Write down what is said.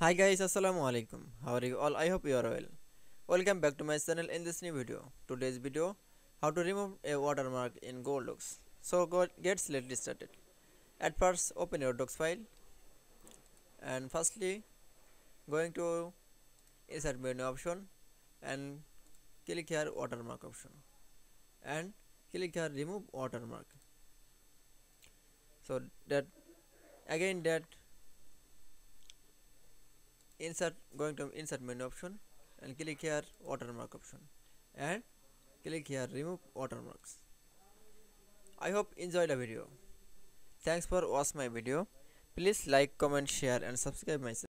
Hi guys, assalamualaikum. How are you all? I hope you are well. Welcome back to my channel. In this new video, today's video, how to remove a watermark in Google Docs. So let's get started. At first, open your Docs file, and firstly going to insert menu option and click here watermark option and click here remove watermark. So that going to insert menu option and click here watermark option and click here remove watermarks. I hope enjoy the video. Thanks for watching my video. Please like, comment, share and subscribe my channel.